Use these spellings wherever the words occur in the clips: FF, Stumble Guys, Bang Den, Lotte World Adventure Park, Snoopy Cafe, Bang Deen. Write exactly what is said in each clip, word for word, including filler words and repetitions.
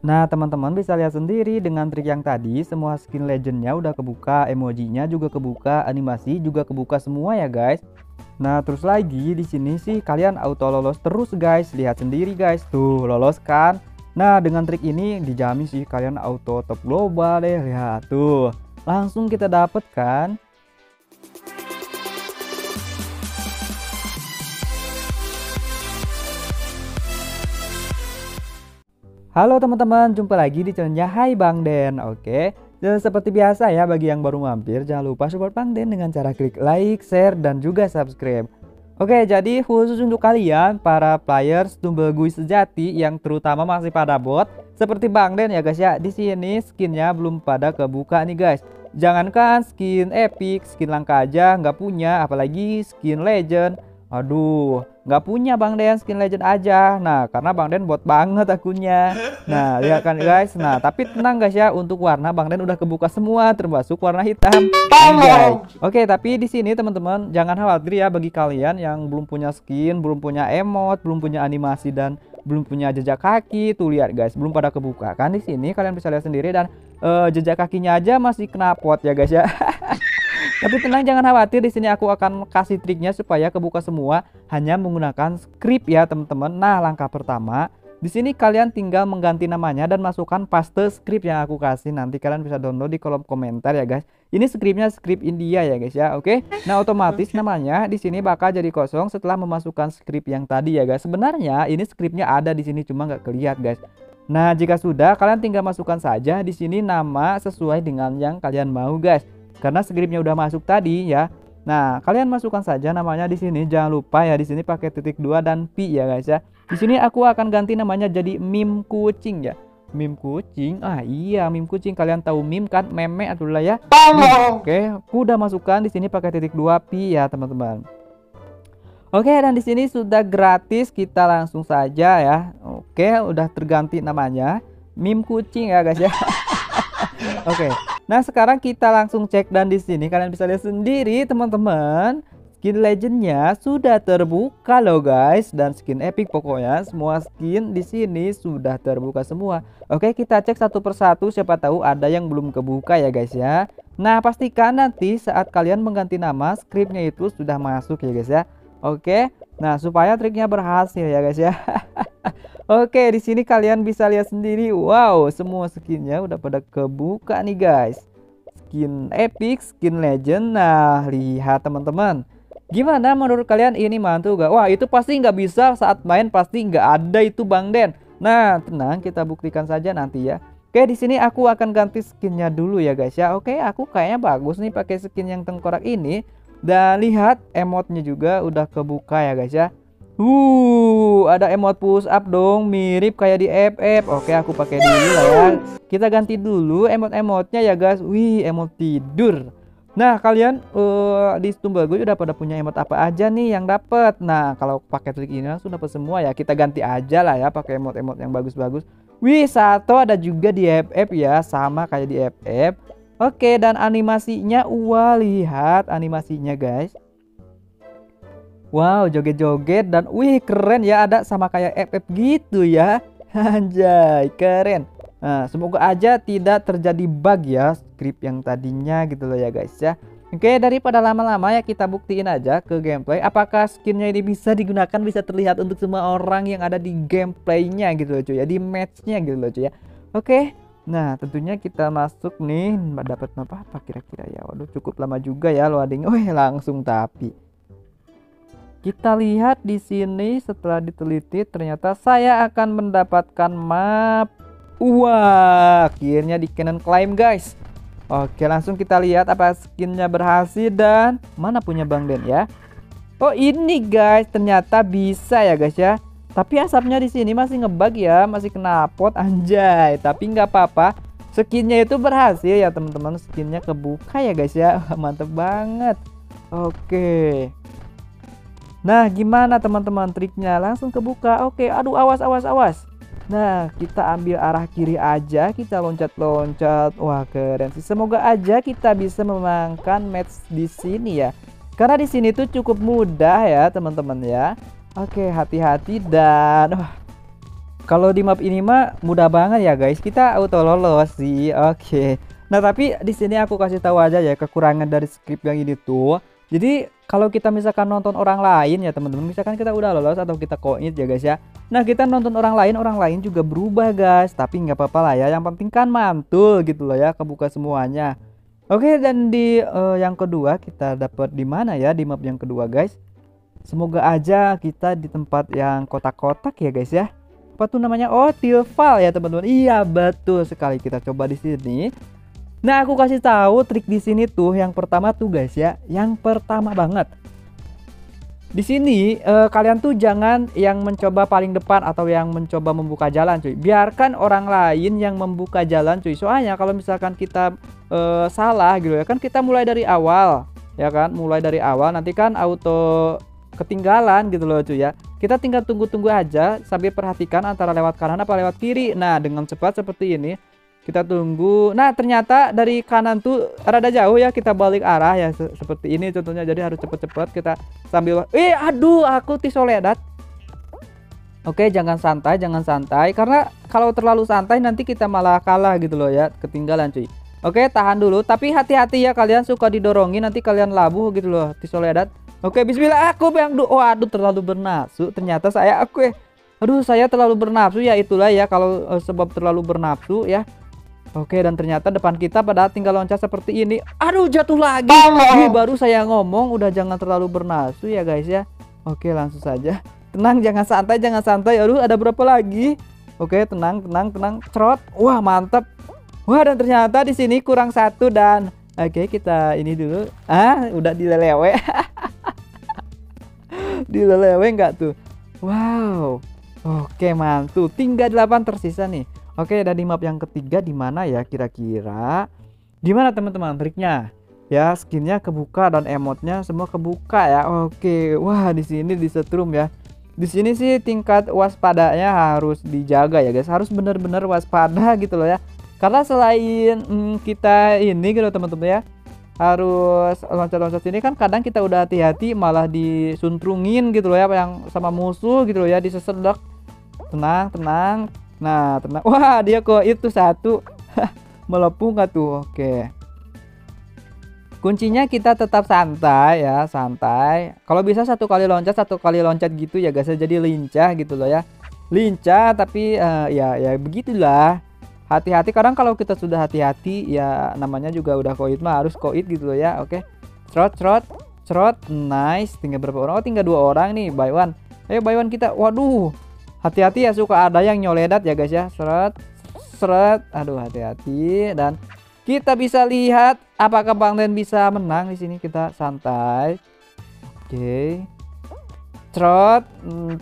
Nah teman-teman bisa lihat sendiri dengan trik yang tadi, semua skin legendnya udah kebuka, emojinya juga kebuka, animasi juga kebuka semua ya guys. Nah terus lagi di sini sih kalian auto lolos terus guys, lihat sendiri guys, tuh lolos kan. Nah dengan trik ini dijamin sih kalian auto top global deh, lihat tuh langsung kita dapet kan. Halo teman-teman, jumpa lagi di channelnya Hai Bang Den. Oke, dan seperti biasa ya, bagi yang baru mampir jangan lupa support Bang Den dengan cara klik like, share, dan juga subscribe. Oke, jadi khusus untuk kalian para player Stumble Guys sejati yang terutama masih pada bot seperti Bang Den ya guys ya, di sini skinnya belum pada kebuka nih guys. Jangankan skin epic, skin langka aja nggak punya, apalagi skin legend. Aduh, nggak punya Bang Den skin legend aja. Nah, karena Bang Den bot banget akunnya. Nah, lihat kan guys. Nah, tapi tenang guys ya, untuk warna Bang Den udah kebuka semua, termasuk warna hitam. Anjay. Oke, tapi di sini teman-teman jangan khawatir ya, bagi kalian yang belum punya skin, belum punya emote, belum punya animasi, dan belum punya jejak kaki. Tuh lihat guys, belum pada kebuka kan di sini. Kalian bisa lihat sendiri, dan uh, jejak kakinya aja masih kena pot ya guys ya. Tapi tenang, jangan khawatir, di sini aku akan kasih triknya supaya kebuka semua hanya menggunakan script ya teman-teman. Nah, langkah pertama di sini kalian tinggal mengganti namanya dan masukkan paste script yang aku kasih, nanti kalian bisa download di kolom komentar ya guys. Ini scriptnya script India ya guys ya. Oke. Nah, otomatis namanya di sini bakal jadi kosong setelah memasukkan script yang tadi ya guys. Sebenarnya ini scriptnya ada di sini cuma nggak kelihatan guys. Nah, jika sudah kalian tinggal masukkan saja di sini nama sesuai dengan yang kalian mau guys. Karena scriptnya udah masuk tadi ya. Nah, kalian masukkan saja namanya di sini. Jangan lupa ya, di sini pakai titik dua dan pi ya guys ya. Di sini aku akan ganti namanya jadi meme kucing ya. Meme kucing. Ah iya, meme kucing. Kalian tahu meme kan? Meme adalah ya. Meme. Oke, aku udah masukkan di sini pakai titik dua pi ya, teman-teman. Oke, dan di sini sudah gratis, kita langsung saja ya. Oke, udah terganti namanya meme kucing ya guys ya. Oke. Nah, sekarang kita langsung cek, dan di sini kalian bisa lihat sendiri teman-teman, skin legendnya sudah terbuka loh guys, dan skin epic, pokoknya semua skin di sini sudah terbuka semua. Oke, kita cek satu persatu, siapa tahu ada yang belum kebuka ya guys ya. Nah, pastikan nanti saat kalian mengganti nama scriptnya itu sudah masuk ya guys ya. Oke, nah supaya triknya berhasil ya guys ya. Oke, di sini kalian bisa lihat sendiri. Wow, semua skinnya udah pada kebuka nih guys. Skin epic, skin legend. Nah, lihat teman-teman. Gimana menurut kalian, ini mantu gak? Wah, itu pasti nggak bisa saat main, pasti nggak ada itu Bang Den. Nah, tenang, kita buktikan saja nanti ya. Oke, di sini aku akan ganti skinnya dulu ya guys ya. Oke, aku kayaknya bagus nih pakai skin yang tengkorak ini. Dan lihat emotnya juga udah kebuka ya guys ya. Uh, ada emot push up dong, mirip kayak di F F. Oke, aku pakai dulu lah ya. Kita ganti dulu emot-emotnya ya guys. Wih, emot tidur. Nah, kalian uh, di Stumble Guys udah pada punya emot apa aja nih yang dapat? Nah, kalau pakai trik ini langsung dapat semua ya. Kita ganti aja lah ya pakai emot-emot yang bagus-bagus. Wih, satu ada juga di F F ya, sama kayak di F F. Oke, dan animasinya, wah lihat animasinya guys. Wow, joget-joget, dan wih keren ya, ada sama kayak F F gitu ya. Anjay, keren. Nah, semoga aja tidak terjadi bug ya script yang tadinya gitu loh ya guys ya. Oke, daripada lama-lama ya, kita buktiin aja ke gameplay apakah skinnya ini bisa digunakan, bisa terlihat untuk semua orang yang ada di gameplaynya gitu loh cuy ya, di matchnya gitu loh cuy ya. Oke, nah tentunya kita masuk nih, dapat apa-apa kira-kira ya. Waduh, cukup lama juga ya loading. Oh, langsung tapi kita lihat di sini, setelah diteliti ternyata saya akan mendapatkan map. Wah, akhirnya di Cannon Climb guys. Oke, langsung kita lihat apa skinnya berhasil dan mana punya Bang Den ya. Oh, ini guys, ternyata bisa ya guys ya. Tapi asapnya di sini masih ngebug ya, masih kena pot anjay. Tapi nggak apa-apa, skinnya itu berhasil ya teman-teman. Skinnya kebuka ya guys ya, mantep banget. Oke. Nah, gimana teman-teman triknya? Langsung kebuka. Oke, aduh, awas, awas, awas. Nah, kita ambil arah kiri aja. Kita loncat-loncat. Wah, keren sih. Semoga aja kita bisa memenangkan match di sini ya. Karena di sini tuh cukup mudah ya, teman-teman ya. Oke, hati-hati dan... Wah, Kalau di map ini mah mudah banget ya guys, kita auto lolos sih. Oke. Nah, tapi di sini aku kasih tahu aja ya kekurangan dari script yang ini tuh. Jadi kalau kita misalkan nonton orang lain ya teman-teman, misalkan kita udah lolos atau kita commit ya guys ya. Nah, kita nonton orang lain, orang lain juga berubah guys. Tapi nggak apa-apa lah ya, yang penting kan mantul gitu loh ya, kebuka semuanya. Oke, dan di uh, yang kedua kita dapat di mana ya, di map yang kedua guys. Semoga aja kita di tempat yang kotak-kotak ya guys ya. Apa tuh namanya? Oh, Tilval ya teman-teman. Iya, betul sekali, kita coba di sini. Nah, aku kasih tahu trik di sini tuh yang pertama tuh guys ya. Yang pertama banget. Di sini eh, kalian tuh jangan yang mencoba paling depan atau yang mencoba membuka jalan cuy. Biarkan orang lain yang membuka jalan cuy. Soalnya kalau misalkan kita eh, salah gitu ya kan, kita mulai dari awal ya kan. Mulai dari awal nanti kan auto ketinggalan gitu loh cuy ya. Kita tinggal tunggu-tunggu aja sambil perhatikan antara lewat kanan apa lewat kiri. Nah, dengan cepat seperti ini kita tunggu. Nah, ternyata dari kanan tuh rada jauh ya, kita balik arah ya se seperti ini contohnya. Jadi harus cepet-cepet kita sambil eh aduh aku tisoledat. Oke, jangan santai, jangan santai karena kalau terlalu santai nanti kita malah kalah gitu loh ya, ketinggalan cuy. Oke, tahan dulu tapi hati-hati ya, kalian suka didorongin nanti kalian labuh gitu loh, tisoledat. Oke, bismillah aku bang du. Oh, aduh terlalu bernafsu. Ternyata saya aku eh aduh saya terlalu bernafsu ya, itulah ya kalau eh, sebab terlalu bernafsu ya. Oke, dan ternyata depan kita padahal tinggal loncat seperti ini. Aduh, jatuh lagi. Ih, baru saya ngomong udah jangan terlalu bernafsu ya guys ya. Oke, langsung saja. Tenang, jangan santai, jangan santai. Aduh, ada berapa lagi? Oke, tenang, tenang, tenang. Cerot. Wah, mantap. Wah, dan ternyata di sini kurang satu dan oke, kita ini dulu. Ah, udah dilelewe. Dilelewe nggak tuh? Wow. Oke, mantul. tiga puluh delapan tersisa nih. Oke, dan di map yang ketiga di mana ya kira-kira? Di mana teman-teman triknya? Ya, skinnya kebuka dan emotnya semua kebuka ya. Oke. Wah, di sini disetrum ya. Di sini sih tingkat waspadanya harus dijaga ya guys. Harus benar-benar waspada gitu loh ya. Karena selain hmm, kita ini gitu teman-teman ya, harus loncat-loncat ini kan kadang kita udah hati-hati malah disuntrungin gitu loh ya, yang sama musuh gitu loh ya, disesedek. Tenang, tenang. Nah, tenang. Wah, dia kok itu satu. Melepuh nggak tuh? Oke. Kuncinya kita tetap santai ya, santai. Kalau bisa satu kali loncat, satu kali loncat gitu ya guys, jadi lincah gitu loh ya. Lincah tapi uh, ya ya begitulah. Hati-hati, kadang kalau kita sudah hati-hati ya namanya juga udah koit mah harus koit gitu loh ya. Oke, trot trot trot, nice. Tinggal berapa orang? Oh, tinggal dua orang nih. Buy one, ayo buy one kita. Waduh, hati-hati ya, suka ada yang nyoledat ya guys ya. Seret seret, aduh hati-hati. Dan kita bisa lihat apakah Bang Deen bisa menang di sini. Kita santai. Oke, trot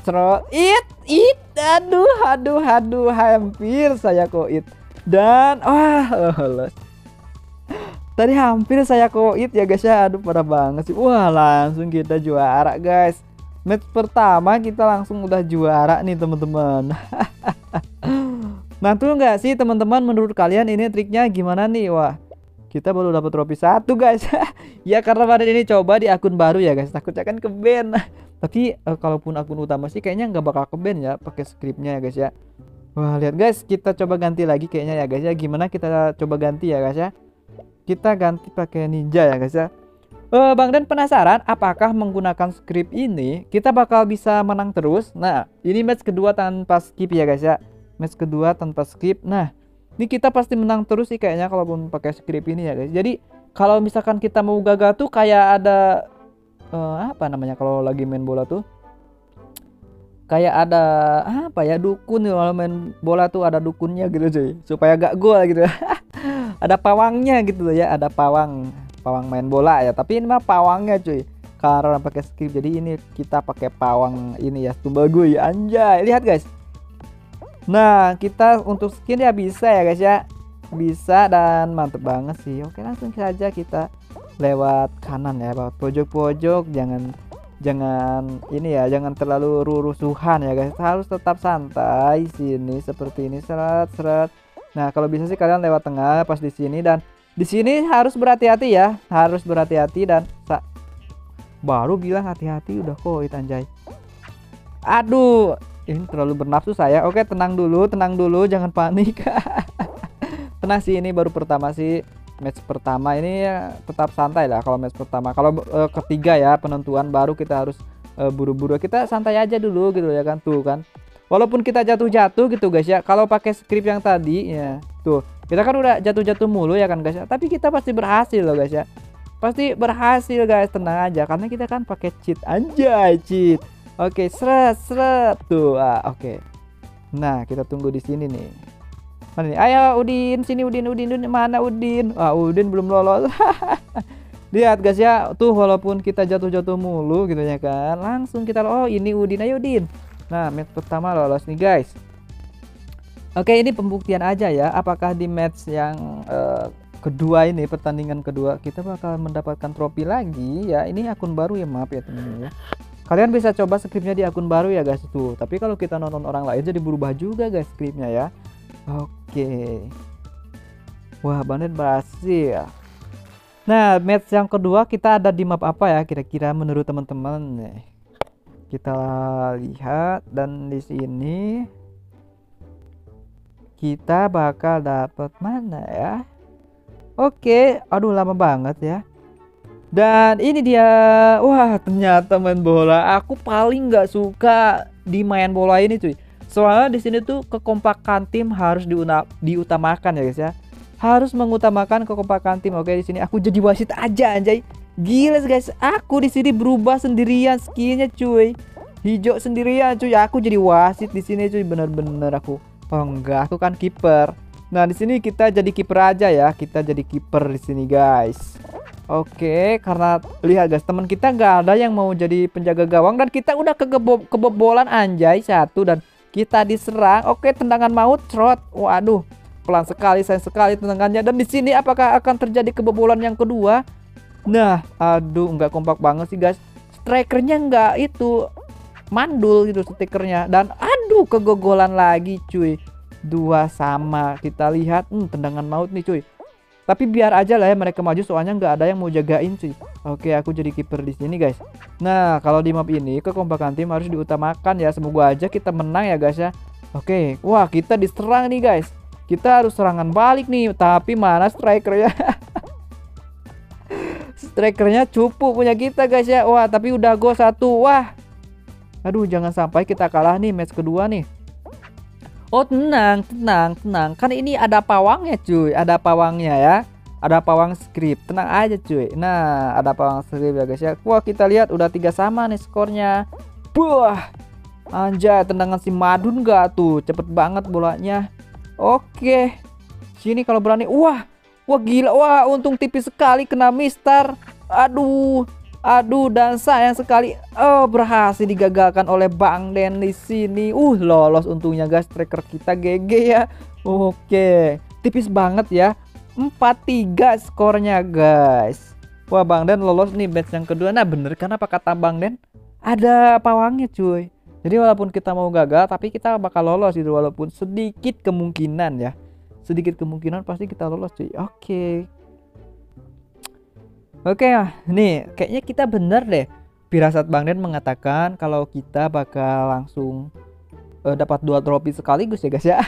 trot, it it, aduh aduh aduh, hampir saya koit. Dan wah, lolos. Tadi hampir saya koit ya guys ya. Aduh, parah banget sih. Wah, langsung kita juara guys. Match pertama kita langsung udah juara nih teman-teman. Nah, tuh nggak sih teman-teman, menurut kalian ini triknya gimana nih? Wah, kita baru dapat trofi satu guys. Ya karena Bang Deen ini coba di akun baru ya guys, takutnya kan ke-ban. Tapi eh, kalaupun akun utama sih kayaknya nggak bakal ke-ban ya pakai scriptnya ya guys ya. Wah, lihat guys, kita coba ganti lagi kayaknya ya guys ya. Gimana kita coba ganti ya guys ya? Kita ganti pakai ninja ya guys ya. Uh, Bang Deen penasaran apakah menggunakan script ini kita bakal bisa menang terus. Nah, ini match kedua tanpa skip ya guys ya. Match kedua tanpa skip. Nah, ini kita pasti menang terus sih kayaknya kalaupun pakai script ini ya guys. Jadi kalau misalkan kita mau gagal tuh kayak ada uh, apa namanya kalau lagi main bola tuh, kayak ada apa ya, dukun kalau main bola tuh ada dukunnya gitu cuy, supaya gak gol gitu. Ada pawangnya gitu ya, ada pawang pawang main bola ya, tapi ini mah pawangnya cuy, karena pakai script. Jadi ini kita pakai pawang ini ya, Stumble Guys. Anjay, lihat guys. Nah, kita untuk skin ya bisa ya guys ya, bisa dan mantep banget sih. Oke, langsung saja kita lewat kanan ya, lewat pojok-pojok. Jangan jangan ini ya, jangan terlalu rusuhan ya guys, harus tetap santai sini seperti ini, seret-seret. Nah, kalau bisa sih kalian lewat tengah pas di sini, dan di sini harus berhati-hati ya, harus berhati-hati. Dan baru bilang hati-hati udah koit anjay. Aduh, Ini terlalu bernafsu saya. Oke, tenang dulu, tenang dulu, jangan panik. Tenang sih, ini baru pertama sih, match pertama ini ya, tetap santai lah kalau match pertama. Kalau uh, ketiga ya penentuan baru kita harus buru-buru. Uh, kita santai aja dulu gitu ya kan, tuh kan. Walaupun kita jatuh-jatuh gitu guys ya. Kalau pakai script yang tadi ya, tuh kita kan udah jatuh-jatuh mulu ya kan guys ya. Tapi kita pasti berhasil loh guys ya. Pasti berhasil guys, tenang aja karena kita kan pakai cheat aja, cheat. Oke, seret seret tuh. Ah, oke. Okay. Nah, kita tunggu di sini nih. Mana nih? Ayo Udin, sini Udin, Udin, Udin, mana Udin? Ah, Udin belum lolos. Lihat guys ya, tuh walaupun kita jatuh-jatuh mulu gitu ya kan. Langsung kita oh, ini Udin, ayo Udin. Nah, match pertama lolos nih guys. Oke, ini pembuktian aja ya apakah di match yang uh, kedua ini, pertandingan kedua kita bakal mendapatkan trofi lagi ya. Ini akun baru ya, maaf ya temen-temen ya. Kalian bisa coba skripnya di akun baru ya guys tuh. Tapi kalau kita nonton orang lain jadi berubah juga guys skripnya ya. Oke. Wah, Bandit berhasil. Nah, match yang kedua kita ada di map apa ya kira-kira menurut teman-teman? Kita lihat, dan di sini kita bakal dapat mana ya? Oke, aduh lama banget ya. Dan ini dia, wah ternyata main bola. Aku paling nggak suka di main bola ini cuy. Soalnya di sini tuh kekompakan tim harus diutamakan ya guys ya. Harus mengutamakan kekompakan tim. Oke, di sini aku jadi wasit aja anjay. Gila guys, aku di sini berubah sendirian skinnya cuy. Hijau sendirian cuy. Aku jadi wasit di sini cuy, bener-bener aku. Oh enggak, aku kan kiper. Nah, di sini kita jadi kiper aja ya. Kita jadi kiper di sini, guys. Oke, karena lihat guys, teman kita nggak ada yang mau jadi penjaga gawang dan kita udah kegebo kebobolan anjay satu dan kita diserang. Oke, tendangan maut trot. Waduh, pelan sekali, sayang sekali tendangannya. Dan di sini apakah akan terjadi kebobolan yang kedua? Nah, aduh nggak kompak banget sih, guys. Strikernya nggak itu mandul gitu strikernya dan aduh kegogolan lagi, cuy. Dua sama kita lihat, hmm, tendangan maut nih cuy. Tapi biar aja lah ya mereka maju soalnya nggak ada yang mau jagain cuy. Oke, aku jadi kiper di sini guys. Nah, kalau di map ini kekompakan tim harus diutamakan ya. Semoga aja kita menang ya guys ya. Oke, wah kita diserang nih guys. Kita harus serangan balik nih. Tapi mana strikernya? Strikernya cupu punya kita guys ya. Wah, tapi udah go satu. Wah, aduh jangan sampai kita kalah nih match kedua nih. Oh tenang, tenang, tenang. Kan ini ada pawangnya cuy. Ada pawangnya ya. Ada pawang script. Tenang aja cuy. Nah, ada pawang script ya guys ya. Wah, kita lihat udah tiga sama nih skornya. Buah, anjay tendangan si Madun gak tuh. Cepet banget bolanya. Oke, sini kalau berani. Wah, wah gila. Wah, untung tipis sekali kena Mister. Aduh, aduh dan sayang sekali. Oh, berhasil digagalkan oleh Bang Deen di sini. Uh, lolos untungnya guys, tracker kita G G ya. Oke, tipis banget ya. empat tiga skornya guys. Wah, Bang Deen lolos nih match yang kedua. Nah, bener kan apa kata Bang Deen? Ada pawangnya cuy. Jadi walaupun kita mau gagal tapi kita bakal lolos gitu, walaupun sedikit kemungkinan ya. Sedikit kemungkinan pasti kita lolos cuy. Oke. Oke, nih kayaknya kita bener deh. Pirasat Bang Deen mengatakan kalau kita bakal langsung uh, dapat dua trofi sekaligus ya guys ya.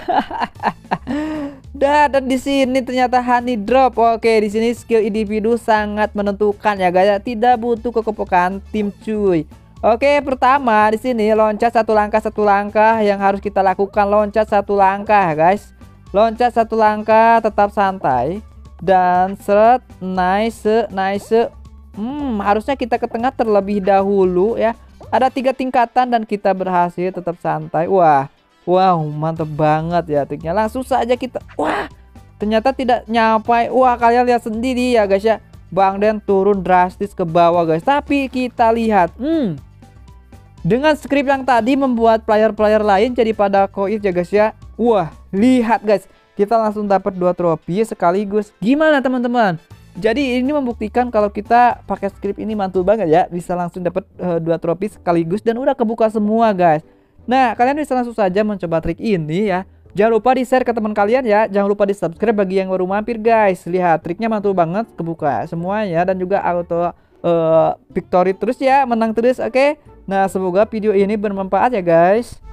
Dah, dan di sini ternyata honey drop. Oke, di sini skill individu sangat menentukan ya guys ya. Tidak butuh kekompakan tim cuy. Oke, pertama di sini loncat satu langkah satu langkah yang harus kita lakukan, loncat satu langkah guys. Loncat satu langkah tetap santai. Dan seret, nice, nice. Hmm, harusnya kita ke tengah terlebih dahulu ya. Ada tiga tingkatan dan kita berhasil, tetap santai. Wah, wow, mantep banget ya triknya. Langsung saja kita, wah, ternyata tidak nyampai. Wah, kalian lihat sendiri ya guys ya. Bang Deen turun drastis ke bawah guys. Tapi kita lihat, hmm, dengan script yang tadi membuat player-player lain jadi pada koit ya guys ya. Wah, lihat guys. Kita langsung dapat dua trofi sekaligus. Gimana teman-teman? Jadi ini membuktikan kalau kita pakai script ini mantul banget ya. Bisa langsung dapat uh, dua trofi sekaligus dan udah kebuka semua guys. Nah, kalian bisa langsung saja mencoba trik ini ya. Jangan lupa di-share ke teman kalian ya. Jangan lupa di-subscribe bagi yang baru mampir guys. Lihat triknya mantul banget, kebuka semuanya dan juga auto uh, victory terus ya, menang terus. Oke. Okay? Nah, semoga video ini bermanfaat ya guys.